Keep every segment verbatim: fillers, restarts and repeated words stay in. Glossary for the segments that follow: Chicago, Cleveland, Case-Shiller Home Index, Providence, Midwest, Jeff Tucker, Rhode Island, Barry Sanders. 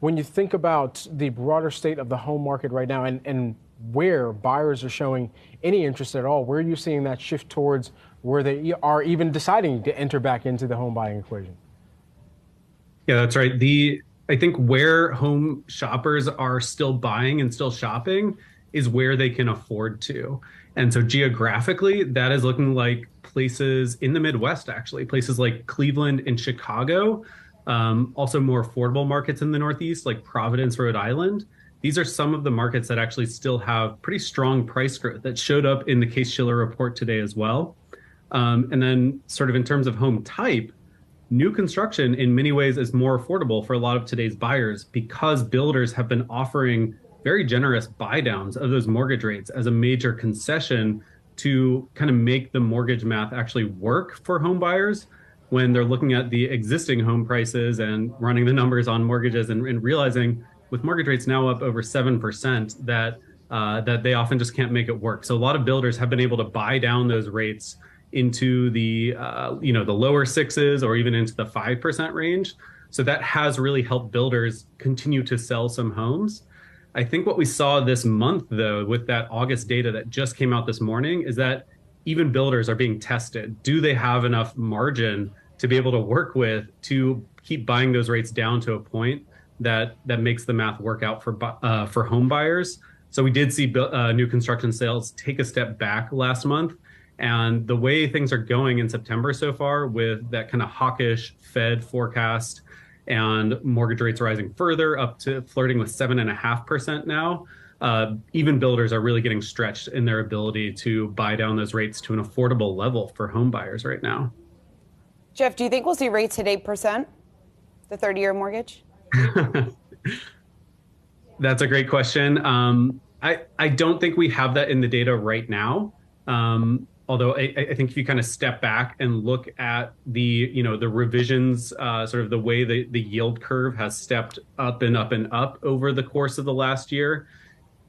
When you think about the broader state of the home market right now and, and where buyers are showing any interest at all, where are you seeing that shift towards where they are even deciding to enter back into the home buying equation? Yeah, that's right. The I think where home shoppers are still buying and still shopping is where they can afford to. And so geographically, that is looking like places in the Midwest, actually, places like Cleveland and Chicago, um, also more affordable markets in the Northeast, like Providence, Rhode Island. These are some of the markets that actually still have pretty strong price growth that showed up in the Case-Shiller report today as well. Um, and then sort of in terms of home type, new construction in many ways is more affordable for a lot of today's buyers because builders have been offering very generous buy downs of those mortgage rates as a major concession to kind of make the mortgage math actually work for home buyers when they're looking at the existing home prices and running the numbers on mortgages and, and realizing with mortgage rates now up over seven percent that uh, that they often just can't make it work. So a lot of builders have been able to buy down those rates into the uh, you know the lower sixes or even into the five percent range. So that has really helped builders continue to sell some homes. I think what we saw this month, though, with that August data that just came out this morning is that even builders are being tested. Do they have enough margin to be able to work with to keep buying those rates down to a point that that makes the math work out for uh, for home buyers? So we did see uh, new construction sales take a step back last month. And the way things are going in September so far with that kind of hawkish Fed forecast and mortgage rates rising further up to flirting with seven and a half percent now, uh, even builders are really getting stretched in their ability to buy down those rates to an affordable level for home buyers right now. Jeff, do you think we'll see rates at eight percent, the thirty-year mortgage? That's a great question. Um, I, I don't think we have that in the data right now. Um, Although I, I think if you kind of step back and look at the, you know, the revisions, uh, sort of the way the, the yield curve has stepped up and up and up over the course of the last year,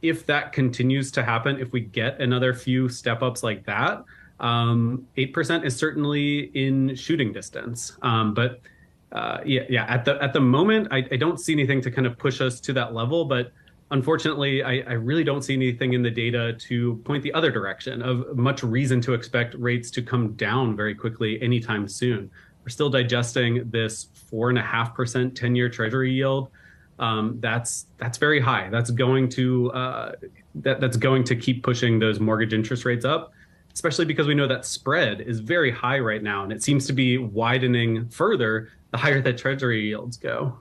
if that continues to happen, if we get another few step ups like that, um, eight percent is certainly in shooting distance. Um, but uh, yeah, yeah, at the at the moment, I, I don't see anything to kind of push us to that level, but unfortunately, I, I really don't see anything in the data to point the other direction of much reason to expect rates to come down very quickly anytime soon. We're still digesting this four and a half percent ten-year Treasury yield. Um, that's that's very high. That's going to uh, that that's going to keep pushing those mortgage interest rates up, especially because we know that spread is very high right now, and it seems to be widening further the higher that Treasury yields go.